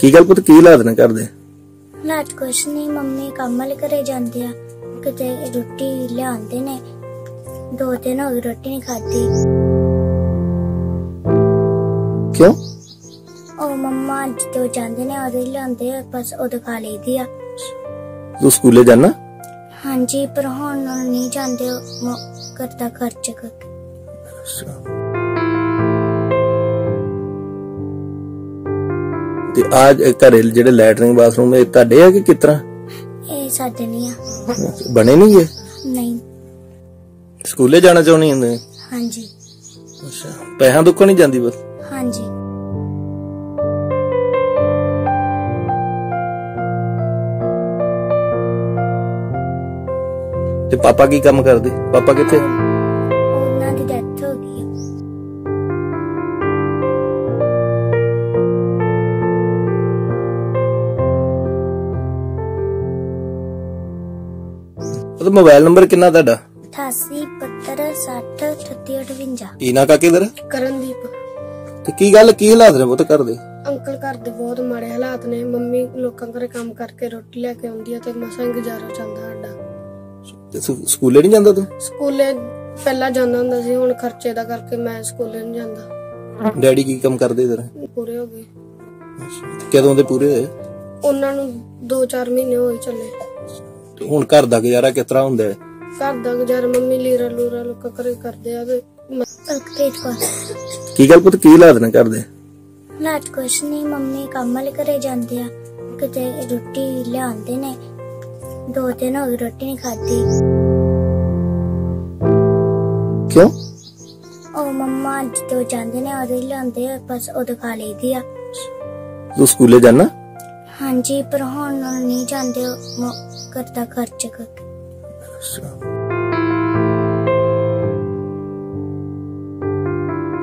की गल पुत की लाद ना कर दे ना कुछ नहीं मम्मी काम वाले घरे जांदी आ ਕਿਤੇ रोटी ਲਿਆਉਂਦੇ ਨੇ दो दिन हो गए रोटी नहीं खाती क्यों ओ मम्मा जो ਜਾਂਦੇ ਨੇ ਉਹਦੇ ਲਿਆਉਂਦੇ ਆ ਬਸ ਉਹ ਖਾ ਲਈਦੀ ਆ ਤੂੰ ਸਕੂਲੇ ਜਾਣਾ हाँ जी पर ਹੁਣ नहीं ਜਾਂਦੇ ਕਰਦਾ ਖਰਚ ਕਰਕੇ ਤੇ आज ਘਰੇ ਜਿਹੜੇ ਲੈਟਰਿੰਗ ਬਾਥਰੂਮ ਇਹ ਤੁਹਾਡੇ ਆ ਕਿ ਕਿਤਰਾ ਇਹ ਸਾਡੇ ਨਹੀਂ ਆ ਬਣੇ ਨਹੀਂ ਇਹ ਨਹੀਂ ਸਕੂਲੇ ਜਾਣਾ ਚਾਹੁੰਦੀ ਹੁੰਦੇ हाँ जी ਅੱਛਾ ਪੈਸਾ ਦੁੱਖ ਨਹੀਂ ਜਾਂਦੀ ਬਸ हाँ जी ਤੇ ਪਾਪਾ ਕੀ ਕੰਮ ਕਰਦੇ ਪਾਪਾ ਕਿੱਥੇ ਉਹਨਾਂ ਦੀ ਡੈਥ ਹੋ ਗਈ मोबाइल नंबर कितना ਤੁਹਾਡਾ 8872603858 ਇਹਨਾਂ ਕਾ ਕਿਧਰ ਕਰਨਦੀਪ ਤੇ ਕੀ ਗੱਲ ਕੀ ਹਾਲਾਤ ਨੇ ਬਹੁਤ ਕਰਦੇ ਅੰਕਲ ਘਰ ਦੇ ਬਹੁਤ ਮਾੜੇ ਹਾਲਾਤ ਨੇ ਮੰਮੀ ਲੋਕਾਂ ਘਰੇ ਕੰਮ ਕਰਕੇ ਰੋਟੀ ਲੈ ਕੇ ਆਉਂਦੀ ਆ ਤੇ ਮਸਾਂ ਗੁਜ਼ਾਰਾ ਚੱਲਦਾ ਸਾਡਾ ਸਕੂਲੇ ਨਹੀਂ ਜਾਂਦਾ ਤੂੰ ਸਕੂਲੇ ਪਹਿਲਾਂ ਜਾਂਦਾ ਹੁੰਦਾ ਸੀ ਹੁਣ ਖਰਚੇ ਦਾ ਕਰਕੇ ਮੈਂ ਸਕੂਲੇ ਨਹੀਂ ਜਾਂਦਾ ਡੈਡੀ ਕੀ ਕੰਮ ਕਰਦੇ ਤੇਰਾ ਪੂਰੇ ਹੋ ਗਏ ਕਦੋਂ ਦੇ ਪੂਰੇ ਹੋਏ ਉਹਨਾਂ ਨੂੰ 2-4 ਮਹੀਨੇ ਹੋਏ ਚੱਲੇ ਹੁਣ ਘਰ ਦਾ ਗੁਜ਼ਾਰਾ ਕਿਸ ਤਰ੍ਹਾਂ ਹੁੰਦਾ ਹੈ ਘਰ ਦਾ ਗੁਜ਼ਾਰਾ ਮੰਮੀ ਲੀਰਾ ਲੂਰਾ ਲੋਕਾਂ ਘਰੇ ਕਰਦੇ ਆ ਤੇ ਕੀ ਗੱਲ ਪੁੱਤ ਕੀ ਲਾਦ ਨਾ ਕਰਦੇ ਨਾ ਕੁਛ ਨਹੀਂ ਮੰਮੀ ਕੰਮ ਵਾਲੇ ਘਰੇ ਜਾਂਦੇ ਆ ਕਿਤੇ ਰੋਟੀ ਲਿਆਉਂਦੇ ਨੇ 2 ਦਿਨ ਹੋ ਗਏ ਰੋਟੀ ਨਹੀਂ ਖਾਦੀ ਕਿਉਂ ਉਹ ਮੰਮਾ ਜੋ ਜਾਂਦੇ ਨੇ ਉਹਦੇ ਲਿਆਉਂਦੇ ਆ ਬਸ ਉਹ ਖਾ ਲਈਦੀ ਆ ਤੂੰ ਸਕੂਲੇ ਜਾਣਾ हाँ जी पर ਹੁਣ नहीं ਜਾਂਦੇ ਕਰਦਾ ਖਰਚ ਕਰਕੇ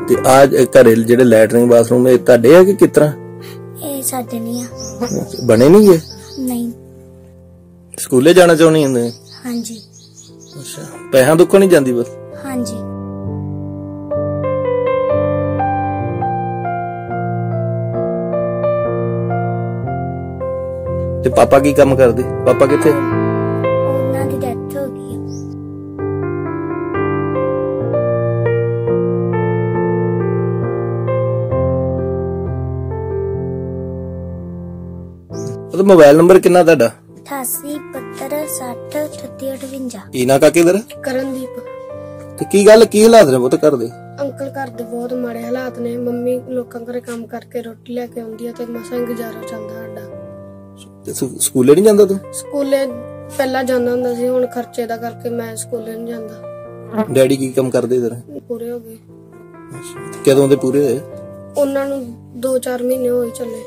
ਤੇ आज ਘਰੇ ਜਿਹੜੇ ਲੈਟਰਿੰਗ ਬਾਥਰੂਮ ਇਹ ਤੁਹਾਡੇ ਆ ਕਿ ਕਿਤਰਾ ਇਹ ਸਾਡੇ ਨਹੀਂ ਆ ਬਣੇ ਨਹੀਂ ਇਹ ਨਹੀਂ ਸਕੂਲੇ ਜਾਣਾ ਚਾਹੁੰਦੀ ਹੁੰਦੇ हाँ जी ਅੱਛਾ ਪੈਸਾ ਦੁੱਖ ਨਹੀਂ ਜਾਂਦੀ ਬਸ हाँ जी ਤੇ ਪਾਪਾ ਕੀ ਕੰਮ ਕਰਦੇ ਪਾਪਾ ਕਿੱਥੇ ਉਹਨਾਂ ਦੀ ਡੈਥ ਹੋ ਗਈ ਉਹਦਾ ਮੋਬਾਈਲ ਨੰਬਰ ਕਿੰਨਾ ਤੁਹਾਡਾ 8872603858 ਇਹਨਾਂ ਕਾ ਕਿਧਰ ਕਰਨਦੀਪ ਤੇ ਕੀ ਗੱਲ ਕੀ ਹਾਲਾਤ ਨੇ ਬਹੁਤ ਕਰਦੇ ਅੰਕਲ ਘਰ ਦੇ ਬਹੁਤ ਮਾੜੇ ਹਾਲਾਤ ਨੇ ਮੰਮੀ ਲੋਕਾਂ ਘਰੇ ਕੰਮ ਕਰਕੇ ਰੋਟੀ ਲੈ ਕੇ ਆਉਂਦੀ ਆ ਤੇ ਮਸਾਂ ਗੁਜ਼ਾਰਾ ਚੱਲਦਾ ਸਾਡਾ ਸਕੂਲੇ ਨਹੀਂ ਜਾਂਦਾ ਤੂੰ ਸਕੂਲੇ ਪਹਿਲਾਂ ਜਾਂਦਾ ਹੁੰਦਾ ਸੀ ਹੁਣ ਖਰਚੇ ਦਾ ਕਰਕੇ ਮੈਂ ਸਕੂਲੇ ਨਹੀਂ ਜਾਂਦਾ ਡੈਡੀ ਕੀ ਕੰਮ ਕਰਦੇ ਤੇਰਾ ਪੂਰੇ ਹੋ ਗਏ ਕਦੋਂ ਦੇ ਪੂਰੇ ਹੋਏ ਉਹਨਾਂ ਨੂੰ 2-4 ਮਹੀਨੇ ਹੋਏ ਚੱਲੇ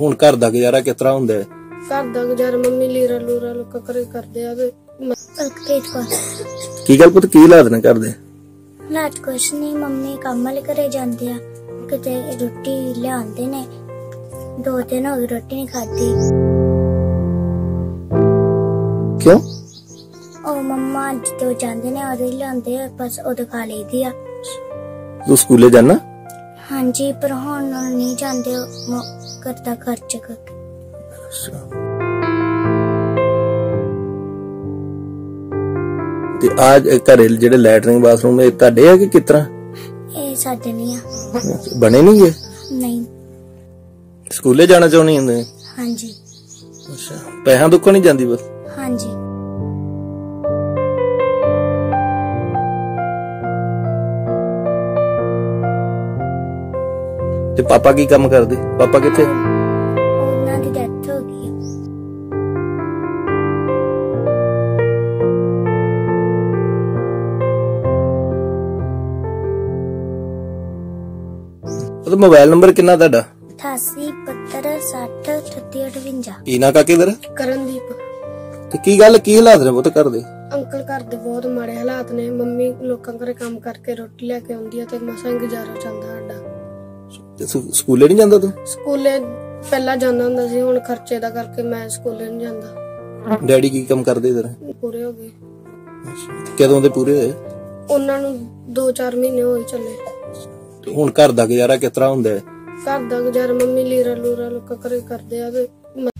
ਹੁਣ ਘਰ ਦਾ ਗੁਜ਼ਾਰਾ ਕਿਸ ਤਰ੍ਹਾਂ ਹੁੰਦਾ ਹੈ ਘਰ ਦਾ ਗੁਜ਼ਾਰਾ ਮੰਮੀ ਲੀਰਾ ਲੂਰਾ ਲੋਕਾਂ ਘਰੇ ਕਰਦੇ ਆ ਤੇ ਕੀ ਗੱਲ ਪੁੱਤ ਕੀ ਲਾਦ ਨਾ ਕਰਦੇ ਨਾ ਕੁਛ ਨਹੀਂ ਮੰਮੀ ਕੰਮ ਵਾਲੇ ਘਰੇ ਜਾਂਦੇ ਆ ਕਿਤੇ ਰੋਟੀ ਲਿਆਉਂਦੇ ਨੇ 2 दिन हो गए रोटी नहीं खाती क्यों ओ मम्मा जो ਜਾਂਦੇ ਨੇ ਉਹਦੇ ਲਿਆਉਂਦੇ ਆ ਬਸ ਉਹ ਖਾ ਲਈਦੀ ਆ ਤੂੰ ਸਕੂਲੇ ਜਾਣਾ हाँ जी पर ਹੁਣ ਨਹੀਂ ਜਾਂਦੇ ਕਰਦਾ ਖਰਚ ਕਰਕੇ ਤੇ आज ਘਰੇ ਜਿਹੜੇ ਲੈਟਰਿੰਗ ਬਾਥਰੂਮ ਇਹ ਤੁਹਾਡੇ ਆ ਕਿ ਕਿਤਰਾ ਇਹ ਸਾਡੇ ਨਹੀਂ ਆ ਬਣੇ ਨਹੀਂ ਇਹ ਨਹੀਂ ਸਕੂਲੇ ਜਾਣਾ ਚਾਹੁੰਦੀ ਹੁੰਦੇ हाँ जी ਅੱਛਾ ਪੈਸਾ ਦੁੱਖ ਨਹੀਂ ਜਾਂਦੀ ਬਸ हाँ जी ਤੇ ਪਾਪਾ ਕੀ ਕੰਮ ਕਰਦੇ ਪਾਪਾ ਕਿੱਥੇ ਉਹਨਾਂ ਦੀ ਡੈਥ ਹੋ ਗਈ ਉਹਦਾ ਮੋਬਾਈਲ ਨੰਬਰ ਕਿੰਨਾ ਤੁਹਾਡਾ 8872603858 ਇਹਨਾਂ ਕਾ ਕਿਧਰ ਕਰਨਦੀਪ ਤੇ ਕੀ ਗੱਲ ਕੀ ਹਾਲਾਤ ਨੇ ਬਹੁਤ ਕਰਦੇ ਅੰਕਲ ਘਰ ਦੇ ਬਹੁਤ ਮਾੜੇ ਹਾਲਾਤ ਨੇ ਮੰਮੀ ਲੋਕਾਂ ਘਰੇ ਕੰਮ ਕਰਕੇ ਰੋਟੀ ਲੈ ਕੇ ਆਉਂਦੀ ਆ ਤੇ ਮਸਾਂ ਗੁਜ਼ਾਰਾ ਚੱਲਦਾ ਸਾਡਾ ਸਕੂਲੇ ਨਹੀਂ ਜਾਂਦਾ ਤੂੰ ਸਕੂਲੇ ਪਹਿਲਾਂ ਜਾਂਦਾ ਹੁੰਦਾ ਸੀ ਹੁਣ ਖਰਚੇ ਦਾ ਕਰਕੇ ਮੈਂ ਸਕੂਲੇ ਨਹੀਂ ਜਾਂਦਾ ਡੈਡੀ ਕੀ ਕੰਮ ਕਰਦੇ ਤੇਰਾ ਪੂਰੇ ਹੋ ਗਏ ਕਦੋਂ ਦੇ ਪੂਰੇ ਹੋਏ ਉਹਨਾਂ ਨੂੰ 2-4 ਮਹੀਨੇ ਹੋਏ ਚੱਲੇ ਹੁਣ ਘਰ ਦਾ ਗੁਜ਼ਾਰਾ ਕਿਸ ਤਰ੍ਹਾਂ ਹੁੰਦਾ ਹੈ घर दा गुजारा मम्मी ली रलू रलू ककरे कर दे।